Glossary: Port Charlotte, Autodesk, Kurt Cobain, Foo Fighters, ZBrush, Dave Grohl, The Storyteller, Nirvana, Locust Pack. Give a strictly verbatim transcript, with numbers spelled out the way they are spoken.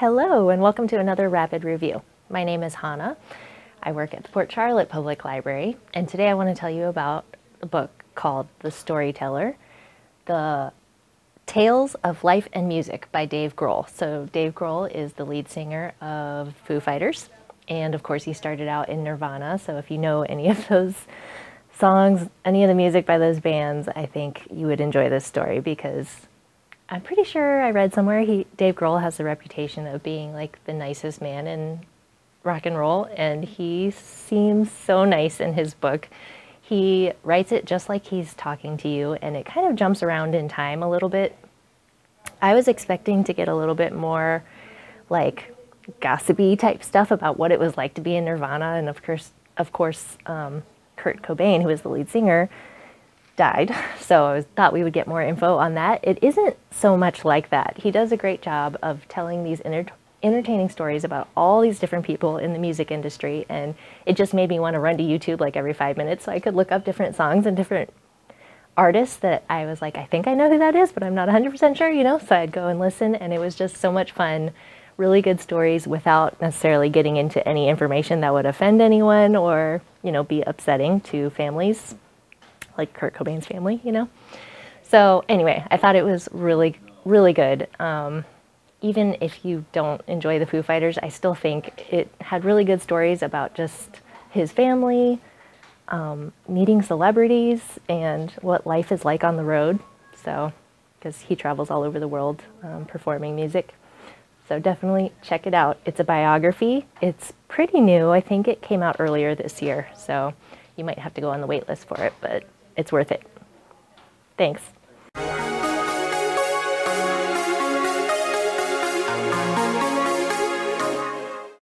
Hello and welcome to another Rapid Review. My name is Hannah. I work at the Port Charlotte Public Library, and today I want to tell you about a book called The Storyteller, The Tales of Life and Music by Dave Grohl. So Dave Grohl is the lead singer of Foo Fighters, and of course he started out in Nirvana, so if you know any of those songs, any of the music by those bands, I think you would enjoy this story because I'm pretty sure I read somewhere he, Dave Grohl has the reputation of being like the nicest man in rock and roll, and he seems so nice in his book. He writes it just like he's talking to you, and it kind of jumps around in time a little bit. I was expecting to get a little bit more like gossipy type stuff about what it was like to be in Nirvana, and of course, of course, um, Kurt Cobain, who was the lead singer, died, so I thought we would get more info on that. It isn't so much like that. He does a great job of telling these enter entertaining stories about all these different people in the music industry, and it just made me want to run to YouTube like every five minutes so I could look up different songs and different artists that I was like, I think I know who that is, but I'm not one hundred percent sure, you know, so I'd go and listen, and it was just so much fun. Really good stories without necessarily getting into any information that would offend anyone or, you know, be upsetting to families. Like Kurt Cobain's family, you know? So anyway, I thought it was really, really good. Um, even if you don't enjoy the Foo Fighters, I still think it had really good stories about just his family, um, meeting celebrities, and what life is like on the road. So, because he travels all over the world um, performing music. So definitely check it out. It's a biography. It's pretty new. I think it came out earlier this year. So you might have to go on the wait list for it, but it's worth it. Thanks.